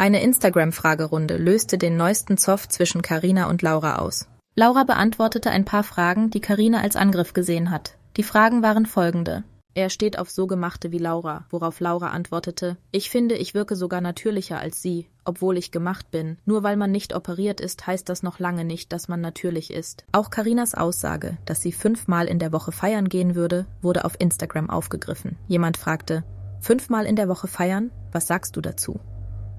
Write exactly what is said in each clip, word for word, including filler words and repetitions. Eine Instagram-Fragerunde löste den neuesten Zoff zwischen Carina und Laura aus. Laura beantwortete ein paar Fragen, die Carina als Angriff gesehen hat. Die Fragen waren folgende. Er steht auf so Gemachte wie Laura, worauf Laura antwortete, ich finde, ich wirke sogar natürlicher als sie, obwohl ich gemacht bin. Nur weil man nicht operiert ist, heißt das noch lange nicht, dass man natürlich ist. Auch Carinas Aussage, dass sie fünfmal in der Woche feiern gehen würde, wurde auf Instagram aufgegriffen. Jemand fragte, fünfmal in der Woche feiern? Was sagst du dazu?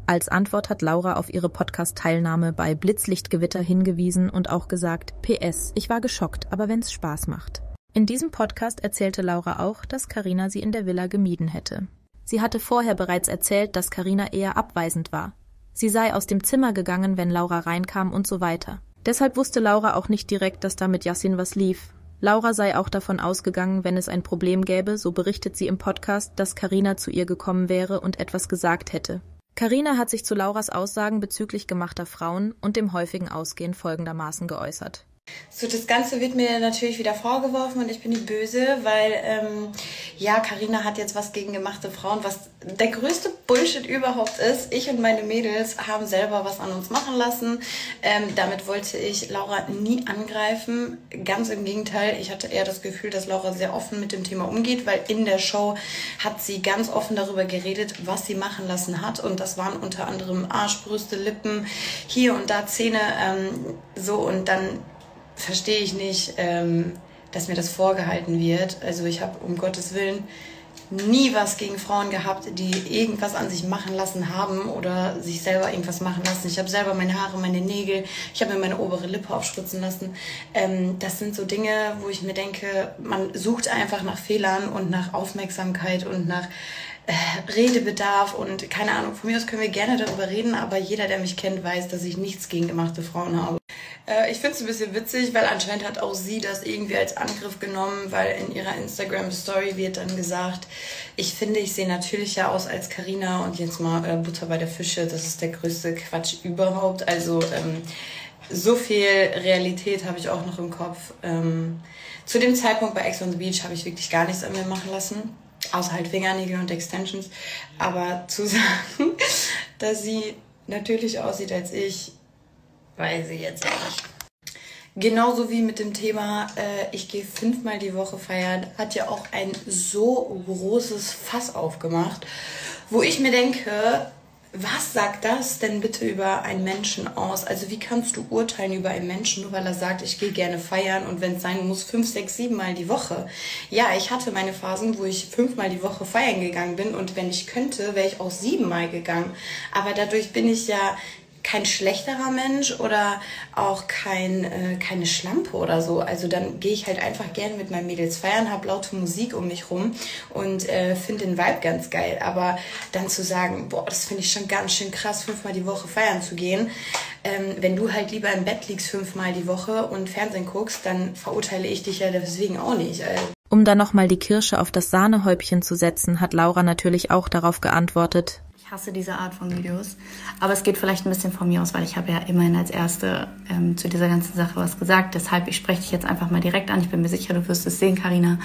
Als Antwort hat Laura auf ihre Podcast-Teilnahme bei Blitzlichtgewitter hingewiesen und auch gesagt, P S, ich war geschockt, aber wenn's Spaß macht. In diesem Podcast erzählte Laura auch, dass Carina sie in der Villa gemieden hätte. Sie hatte vorher bereits erzählt, dass Carina eher abweisend war. Sie sei aus dem Zimmer gegangen, wenn Laura reinkam und so weiter. Deshalb wusste Laura auch nicht direkt, dass da mit Yasin was lief. Laura sei auch davon ausgegangen, wenn es ein Problem gäbe, so berichtet sie im Podcast, dass Carina zu ihr gekommen wäre und etwas gesagt hätte. Carina hat sich zu Lauras Aussagen bezüglich gemachter Frauen und dem häufigen Ausgehen folgendermaßen geäußert. So, das Ganze wird mir natürlich wieder vorgeworfen und ich bin die Böse, weil, ähm, ja, Carina hat jetzt was gegen gemachte Frauen, was der größte Bullshit überhaupt ist. Ich und meine Mädels haben selber was an uns machen lassen. Ähm, damit wollte ich Laura nie angreifen. Ganz im Gegenteil, ich hatte eher das Gefühl, dass Laura sehr offen mit dem Thema umgeht, weil in der Show hat sie ganz offen darüber geredet, was sie machen lassen hat. Und das waren unter anderem Arsch, Brüste, Lippen, hier und da Zähne, ähm, so und dann... Verstehe ich nicht, ähm, dass mir das vorgehalten wird. Also ich habe um Gottes Willen nie was gegen Frauen gehabt, die irgendwas an sich machen lassen haben oder sich selber irgendwas machen lassen. Ich habe selber meine Haare, meine Nägel, ich habe mir meine obere Lippe aufspritzen lassen. Ähm, das sind so Dinge, wo ich mir denke, man sucht einfach nach Fehlern und nach Aufmerksamkeit und nach äh, Redebedarf und keine Ahnung. Von mir aus können wir gerne darüber reden, aber jeder, der mich kennt, weiß, dass ich nichts gegen gemachte Frauen habe. Ich finde es ein bisschen witzig, weil anscheinend hat auch sie das irgendwie als Angriff genommen, weil in ihrer Instagram-Story wird dann gesagt, ich finde, ich sehe natürlicher aus als Carina und jetzt mal äh, Butter bei der Fische, das ist der größte Quatsch überhaupt. Also ähm, so viel Realität habe ich auch noch im Kopf. Ähm, zu dem Zeitpunkt bei Ex on the Beach habe ich wirklich gar nichts an mir machen lassen, außer halt Fingernägel und Extensions. Aber zu sagen, dass sie natürlich aussieht als ich, weiß ich jetzt auch nicht. Genauso wie mit dem Thema, äh, ich gehe fünfmal die Woche feiern, hat ja auch ein so großes Fass aufgemacht, wo ich mir denke, was sagt das denn bitte über einen Menschen aus? Also wie kannst du urteilen über einen Menschen, nur weil er sagt, ich gehe gerne feiern und wenn es sein muss, fünf, sechs, sieben Mal die Woche. Ja, ich hatte meine Phasen, wo ich fünfmal die Woche feiern gegangen bin und wenn ich könnte, wäre ich auch siebenmal gegangen. Aber dadurch bin ich ja... kein schlechterer Mensch oder auch kein, äh, keine Schlampe oder so. Also dann gehe ich halt einfach gerne mit meinen Mädels feiern, habe laute Musik um mich rum und äh, finde den Vibe ganz geil. Aber dann zu sagen, boah, das finde ich schon ganz schön krass, fünfmal die Woche feiern zu gehen. Ähm, wenn du halt lieber im Bett liegst fünfmal die Woche und Fernsehen guckst, dann verurteile ich dich ja deswegen auch nicht. Also. Um dann nochmal die Kirsche auf das Sahnehäubchen zu setzen, hat Laura natürlich auch darauf geantwortet, ich hasse diese Art von Videos, aber es geht vielleicht ein bisschen von mir aus, weil ich habe ja immerhin als Erste ähm, zu dieser ganzen Sache was gesagt. Deshalb, ich spreche dich jetzt einfach mal direkt an. Ich bin mir sicher, du wirst es sehen, Carina.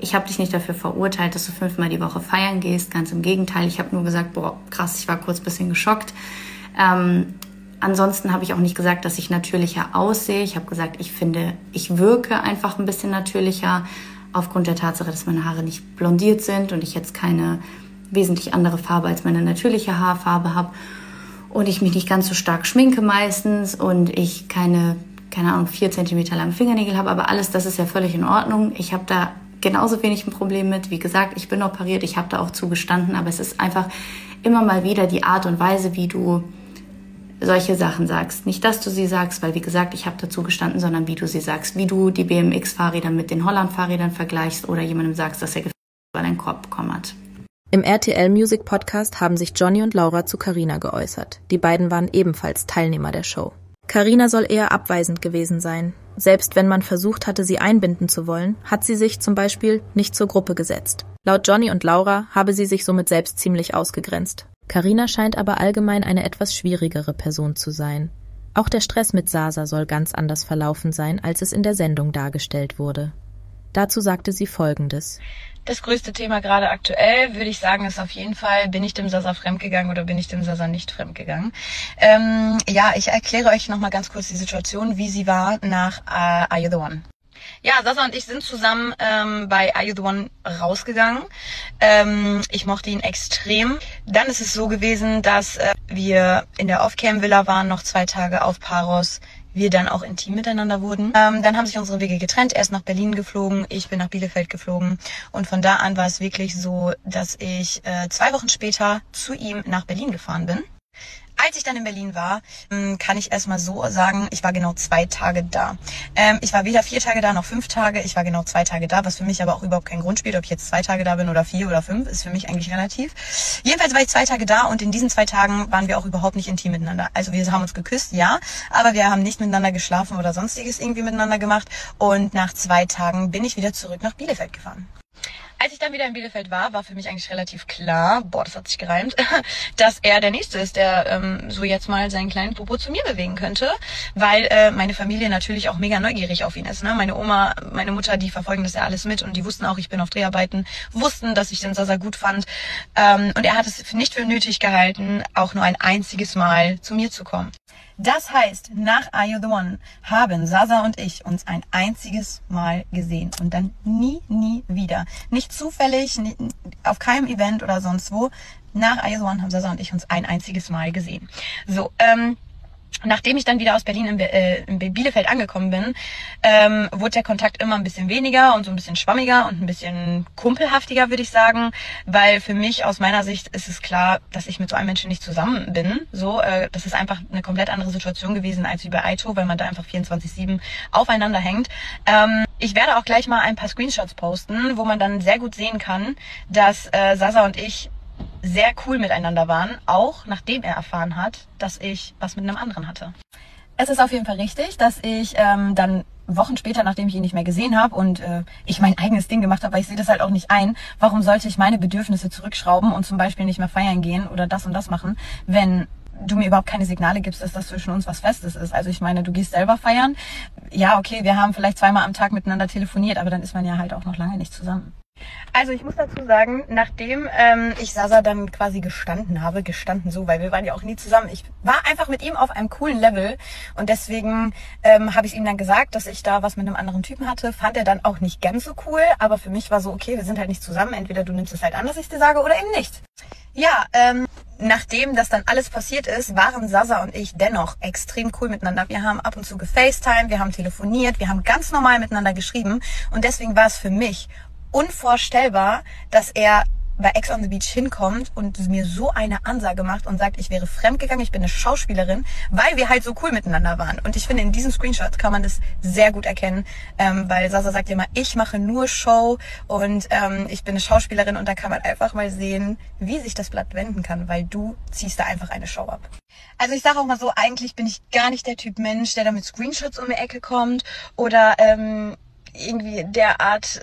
Ich habe dich nicht dafür verurteilt, dass du fünfmal die Woche feiern gehst. Ganz im Gegenteil, ich habe nur gesagt, boah, krass, ich war kurz ein bisschen geschockt. Ähm, ansonsten habe ich auch nicht gesagt, dass ich natürlicher aussehe. Ich habe gesagt, ich finde, ich wirke einfach ein bisschen natürlicher aufgrund der Tatsache, dass meine Haare nicht blondiert sind und ich jetzt keine... wesentlich andere Farbe als meine natürliche Haarfarbe habe und ich mich nicht ganz so stark schminke meistens und ich keine, keine Ahnung, vier Zentimeter langen Fingernägel habe, aber alles, das ist ja völlig in Ordnung. Ich habe da genauso wenig ein Problem mit. Wie gesagt, ich bin operiert, ich habe da auch zugestanden, aber es ist einfach immer mal wieder die Art und Weise, wie du solche Sachen sagst. Nicht, dass du sie sagst, weil wie gesagt, ich habe dazu gestanden, sondern wie du sie sagst, wie du die B M X-Fahrräder mit den Holland-Fahrrädern vergleichst oder jemandem sagst, dass er gefällt, weil ein Korb bekommen hat. Im R T L-Music-Podcast haben sich Johnny und Laura zu Carina geäußert. Die beiden waren ebenfalls Teilnehmer der Show. Carina soll eher abweisend gewesen sein. Selbst wenn man versucht hatte, sie einbinden zu wollen, hat sie sich zum Beispiel nicht zur Gruppe gesetzt. Laut Johnny und Laura habe sie sich somit selbst ziemlich ausgegrenzt. Carina scheint aber allgemein eine etwas schwierigere Person zu sein. Auch der Stress mit Sasa soll ganz anders verlaufen sein, als es in der Sendung dargestellt wurde. Dazu sagte sie Folgendes. Das größte Thema gerade aktuell, würde ich sagen, ist auf jeden Fall, bin ich dem Sasa fremdgegangen oder bin ich dem Sasa nicht fremdgegangen? Ähm, ja, ich erkläre euch nochmal ganz kurz die Situation, wie sie war nach äh, Are You The One? Ja, Sasa und ich sind zusammen ähm, bei Are You The One rausgegangen. Ähm, ich mochte ihn extrem. Dann ist es so gewesen, dass äh, wir in der Off-Cam-Villa waren, noch zwei Tage auf Paros. Wir dann auch intim miteinander wurden. Ähm, dann haben sich unsere Wege getrennt. Er ist nach Berlin geflogen, ich bin nach Bielefeld geflogen. Und von da an war es wirklich so, dass ich äh, zwei Wochen später zu ihm nach Berlin gefahren bin. Als ich dann in Berlin war, kann ich erstmal so sagen, ich war genau zwei Tage da. Ich war weder vier Tage da noch fünf Tage, ich war genau zwei Tage da, was für mich aber auch überhaupt keinen Grund spielt, ob ich jetzt zwei Tage da bin oder vier oder fünf, ist für mich eigentlich relativ. Jedenfalls war ich zwei Tage da und in diesen zwei Tagen waren wir auch überhaupt nicht intim miteinander. Also wir haben uns geküsst, ja, aber wir haben nicht miteinander geschlafen oder sonstiges irgendwie miteinander gemacht. Und nach zwei Tagen bin ich wieder zurück nach Bielefeld gefahren. Als ich dann wieder in Bielefeld war, war für mich eigentlich relativ klar, boah, das hat sich gereimt, dass er der Nächste ist, der ähm, so jetzt mal seinen kleinen Popo zu mir bewegen könnte, weil äh, meine Familie natürlich auch mega neugierig auf ihn ist. Ne? Meine Oma, meine Mutter, die verfolgen das ja alles mit und die wussten auch, ich bin auf Dreharbeiten, wussten, dass ich den Sasa gut fand ähm, und er hat es nicht für nötig gehalten, auch nur ein einziges Mal zu mir zu kommen. Das heißt, nach Are You The One haben Sasa und ich uns ein einziges Mal gesehen und dann nie, nie wieder. Nicht zufällig, nicht, auf keinem Event oder sonst wo. Nach Are You The One haben Sasa und ich uns ein einziges Mal gesehen. So, ähm, nachdem ich dann wieder aus Berlin in, äh, in Bielefeld angekommen bin, ähm, wurde der Kontakt immer ein bisschen weniger und so ein bisschen schwammiger und ein bisschen kumpelhaftiger, würde ich sagen, weil für mich aus meiner Sicht ist es klar, dass ich mit so einem Menschen nicht zusammen bin. So, äh, das ist einfach eine komplett andere Situation gewesen als wie bei Aito, weil man da einfach vierundzwanzig sieben aufeinander hängt. Ähm, ich werde auch gleich mal ein paar Screenshots posten, wo man dann sehr gut sehen kann, dass äh, Sasa und ich sehr cool miteinander waren, auch nachdem er erfahren hat, dass ich was mit einem anderen hatte. Es ist auf jeden Fall richtig, dass ich ähm, dann Wochen später, nachdem ich ihn nicht mehr gesehen habe und äh, ich mein eigenes Ding gemacht habe, weil ich sehe das halt auch nicht ein, warum sollte ich meine Bedürfnisse zurückschrauben und zum Beispiel nicht mehr feiern gehen oder das und das machen, wenn du mir überhaupt keine Signale gibst, dass das zwischen uns was Festes ist. Also ich meine, du gehst selber feiern. Ja, okay, wir haben vielleicht zweimal am Tag miteinander telefoniert, aber dann ist man ja halt auch noch lange nicht zusammen. Also ich muss dazu sagen, nachdem ähm, ich Sasa dann quasi gestanden habe, gestanden so, weil wir waren ja auch nie zusammen, ich war einfach mit ihm auf einem coolen Level und deswegen ähm, habe ich ihm dann gesagt, dass ich da was mit einem anderen Typen hatte, fand er dann auch nicht ganz so cool, aber für mich war so, okay, wir sind halt nicht zusammen, entweder du nimmst es halt an, dass ich dir sage oder eben nicht. Ja, ähm, nachdem das dann alles passiert ist, waren Sasa und ich dennoch extrem cool miteinander. Wir haben ab und zu gefacetimed, wir haben telefoniert, wir haben ganz normal miteinander geschrieben und deswegen war es für mich unvorstellbar, dass er bei Ex on the Beach hinkommt und mir so eine Ansage macht und sagt, ich wäre fremdgegangen, ich bin eine Schauspielerin, weil wir halt so cool miteinander waren. Und ich finde, in diesem Screenshot kann man das sehr gut erkennen, ähm, weil Sasa sagt immer, ich mache nur Show und ähm, ich bin eine Schauspielerin und da kann man einfach mal sehen, wie sich das Blatt wenden kann, weil du ziehst da einfach eine Show ab. Also ich sage auch mal so, eigentlich bin ich gar nicht der Typ Mensch, der da mit Screenshots um die Ecke kommt oder ähm, irgendwie derart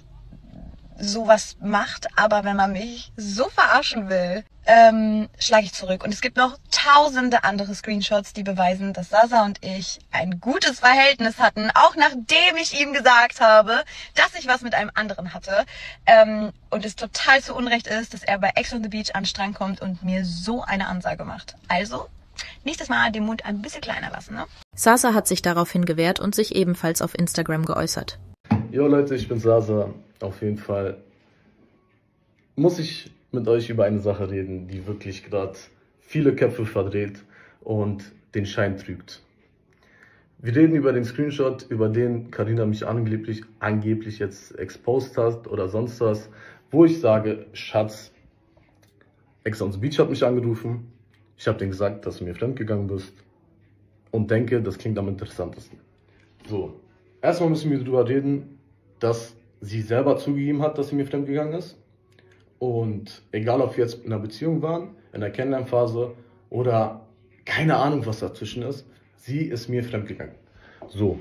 sowas macht, aber wenn man mich so verarschen will, ähm, schlage ich zurück. Und es gibt noch tausende andere Screenshots, die beweisen, dass Sasa und ich ein gutes Verhältnis hatten, auch nachdem ich ihm gesagt habe, dass ich was mit einem anderen hatte ähm, und es total zu Unrecht ist, dass er bei Ex on the Beach an den Strand kommt und mir so eine Ansage macht. Also, nächstes Mal den Mund ein bisschen kleiner lassen, ne? Sasa hat sich daraufhin gewehrt und sich ebenfalls auf Instagram geäußert. Jo Leute, ich bin Sasa. Auf jeden Fall muss ich mit euch über eine Sache reden, die wirklich gerade viele Köpfe verdreht und den Schein trügt. Wir reden über den Screenshot, über den Carina mich angeblich, angeblich jetzt exposed hat oder sonst was, wo ich sage, Schatz, Ex on the Beach hat mich angerufen, ich habe denen gesagt, dass du mir fremdgegangen bist und denke, das klingt am interessantesten. So, erstmal müssen wir darüber reden, dass sie selber zugegeben hat, dass sie mir fremdgegangen ist. Und egal, ob wir jetzt in einer Beziehung waren, in der Kennenlernphase oder keine Ahnung, was dazwischen ist, sie ist mir fremdgegangen. So,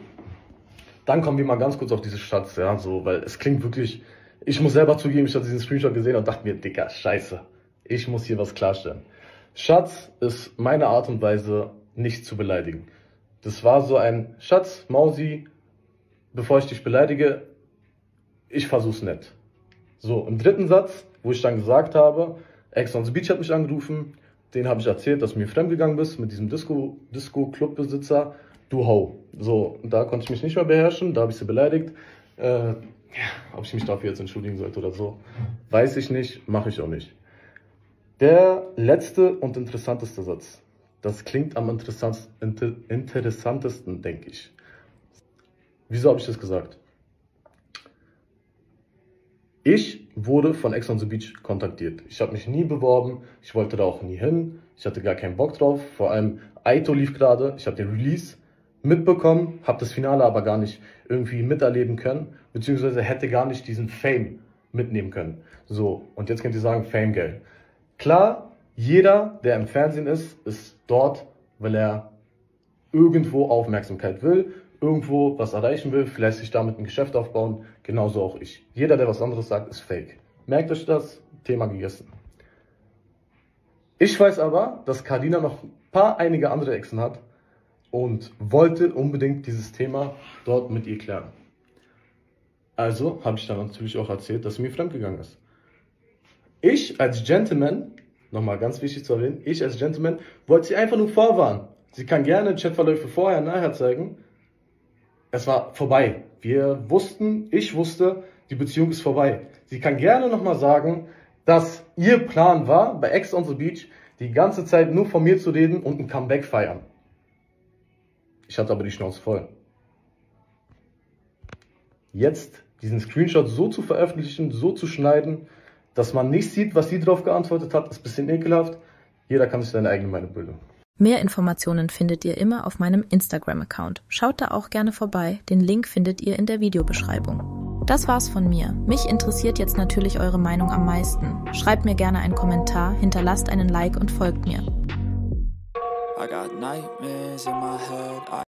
dann kommen wir mal ganz kurz auf diese Schatz, ja, so, weil es klingt wirklich, ich muss selber zugeben, ich hatte diesen Screenshot gesehen und dachte mir, Digga, scheiße, ich muss hier was klarstellen. Schatz ist meine Art und Weise, nicht zu beleidigen. Das war so ein Schatz, Mausi, bevor ich dich beleidige, ich versuch's nicht. So, im dritten Satz, wo ich dann gesagt habe, Ex on the Beach hat mich angerufen, den habe ich erzählt, dass du mir fremdgegangen bist mit diesem Disco, Disco-Clubbesitzer, du hau. So, da konnte ich mich nicht mehr beherrschen, da habe ich sie beleidigt. Äh, ob ich mich dafür jetzt entschuldigen sollte oder so, weiß ich nicht, mache ich auch nicht. Der letzte und interessanteste Satz, das klingt am interessantesten, denke ich. Wieso habe ich das gesagt? Ich wurde von Ex on the Beach kontaktiert. Ich habe mich nie beworben, ich wollte da auch nie hin, ich hatte gar keinen Bock drauf. Vor allem, Aito lief gerade, ich habe den Release mitbekommen, habe das Finale aber gar nicht irgendwie miterleben können, beziehungsweise hätte gar nicht diesen Fame mitnehmen können. So, und jetzt könnt ihr sagen, Fame, gell. Klar, jeder, der im Fernsehen ist, ist dort, weil er irgendwo Aufmerksamkeit will, irgendwo was erreichen will, vielleicht sich damit ein Geschäft aufbauen, genauso auch ich. Jeder, der was anderes sagt, ist fake. Merkt euch das, Thema gegessen. Ich weiß aber, dass Carina noch ein paar einige andere Exen hat und wollte unbedingt dieses Thema dort mit ihr klären. Also habe ich dann natürlich auch erzählt, dass sie mir fremdgegangen ist. Ich als Gentleman, nochmal ganz wichtig zu erwähnen, ich als Gentleman wollte sie einfach nur vorwarnen. Sie kann gerne Chatverläufe vorher, nachher zeigen. Es war vorbei. Wir wussten, ich wusste, die Beziehung ist vorbei. Sie kann gerne nochmal sagen, dass ihr Plan war, bei Ex on the Beach die ganze Zeit nur von mir zu reden und ein Comeback feiern. Ich hatte aber die Schnauze voll. Jetzt diesen Screenshot so zu veröffentlichen, so zu schneiden, dass man nicht sieht, was sie darauf geantwortet hat, ist ein bisschen ekelhaft. Jeder kann sich seine eigene Meinung bilden. Mehr Informationen findet ihr immer auf meinem Instagram-Account. Schaut da auch gerne vorbei, den Link findet ihr in der Videobeschreibung. Das war's von mir. Mich interessiert jetzt natürlich eure Meinung am meisten. Schreibt mir gerne einen Kommentar, hinterlasst einen Like und folgt mir. I got nightmares in my head. I